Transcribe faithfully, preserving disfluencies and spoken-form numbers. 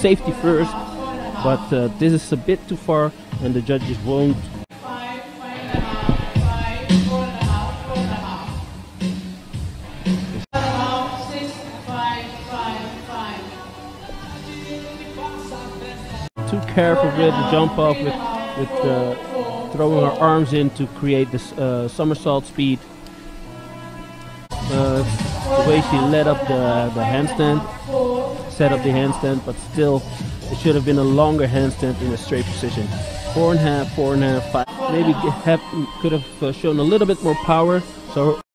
safety first, but uh, this is a bit too far and the judges won't. Five, five and a half, five, four and a half, four and a half. Four and a half, six, five, five, five. Too careful with the jump off, with, with uh, throwing her arms in to create this uh, somersault speed. Uh, the way she led up the, the handstand, set up the handstand, but still it should have been a longer handstand in a straight position. Four and a half, four and a half, five. Maybe have, could have shown a little bit more power. So.